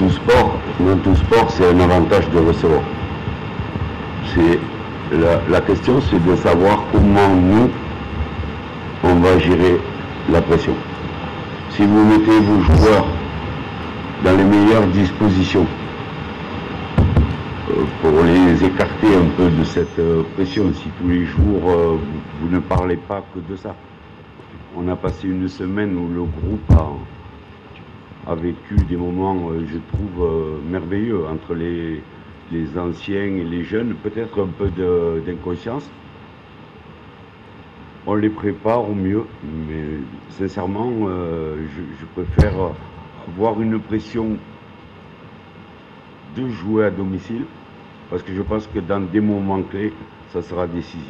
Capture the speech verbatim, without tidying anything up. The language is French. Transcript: tout sport, dans tout sport, c'est un avantage de recevoir. La, la question, c'est de savoir comment nous, on va gérer la pression. Si vous mettez vos joueurs dans les meilleures dispositions euh, pour les écarter un peu de cette euh, pression, si tous les jours euh, vous, vous ne parlez pas que de ça. On a passé une semaine où le groupe a, a vécu des moments, euh, je trouve, euh, merveilleux entre les, les anciens et les jeunes, peut-être un peu d'inconscience. On les prépare au mieux, mais sincèrement, euh, je, je préfère avoir une pression de jouer à domicile, parce que je pense que dans des moments clés, ça sera décisif.